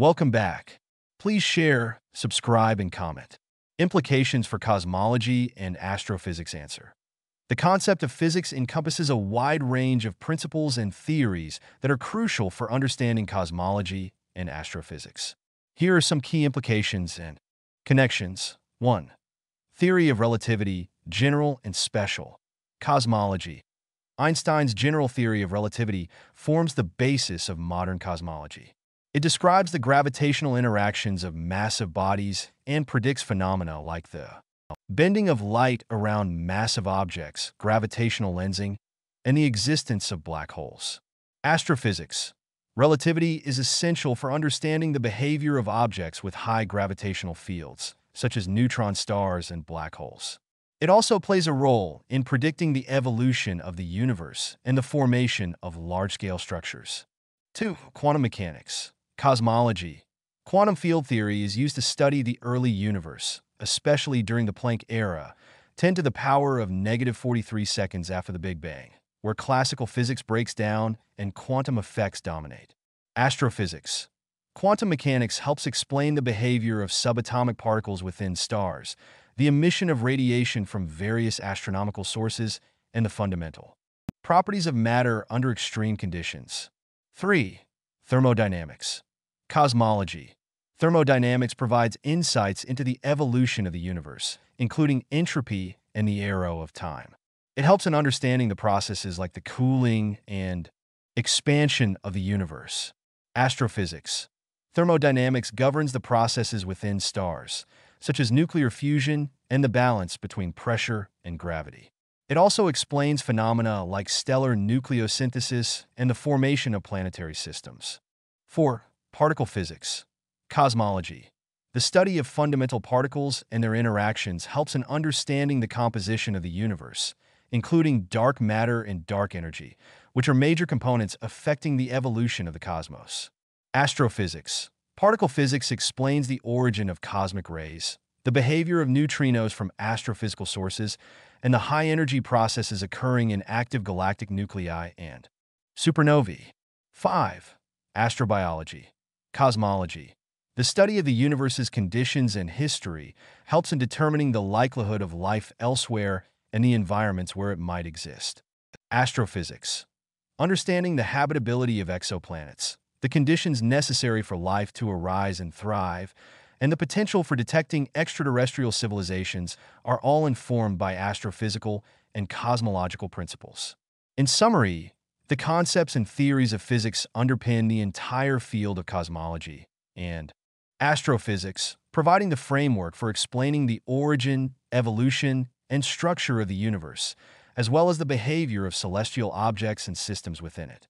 Welcome back. Please share, subscribe, and comment. Implications for cosmology and astrophysics answer. The concept of physics encompasses a wide range of principles and theories that are crucial for understanding cosmology and astrophysics. Here are some key implications and connections. 1. Theory of relativity, general and special. Cosmology. Einstein's general theory of relativity forms the basis of modern cosmology. It describes the gravitational interactions of massive bodies and predicts phenomena like the bending of light around massive objects, gravitational lensing, and the existence of black holes. Astrophysics. Relativity is essential for understanding the behavior of objects with high gravitational fields, such as neutron stars and black holes. It also plays a role in predicting the evolution of the universe and the formation of large-scale structures. 2. Quantum mechanics. Cosmology. Quantum field theory is used to study the early universe, especially during the Planck era, 10⁻⁻⁴³ seconds after the Big Bang, where classical physics breaks down and quantum effects dominate. Astrophysics. Quantum mechanics helps explain the behavior of subatomic particles within stars, the emission of radiation from various astronomical sources, and the fundamental properties of matter under extreme conditions. 3. Thermodynamics. Cosmology. Thermodynamics provides insights into the evolution of the universe, including entropy and the arrow of time. It helps in understanding the processes like the cooling and expansion of the universe. Astrophysics. Thermodynamics governs the processes within stars, such as nuclear fusion and the balance between pressure and gravity. It also explains phenomena like stellar nucleosynthesis and the formation of planetary systems. 4. Particle physics. Cosmology. The study of fundamental particles and their interactions helps in understanding the composition of the universe, including dark matter and dark energy, which are major components affecting the evolution of the cosmos. Astrophysics. Particle physics explains the origin of cosmic rays, the behavior of neutrinos from astrophysical sources, and the high-energy processes occurring in active galactic nuclei and supernovae. 5. Astrobiology. Cosmology. The study of the universe's conditions and history helps in determining the likelihood of life elsewhere and the environments where it might exist. Astrophysics. Understanding the habitability of exoplanets, the conditions necessary for life to arise and thrive, and the potential for detecting extraterrestrial civilizations are all informed by astrophysical and cosmological principles. In summary, the concepts and theories of physics underpin the entire field of cosmology and astrophysics, providing the framework for explaining the origin, evolution, and structure of the universe, as well as the behavior of celestial objects and systems within it.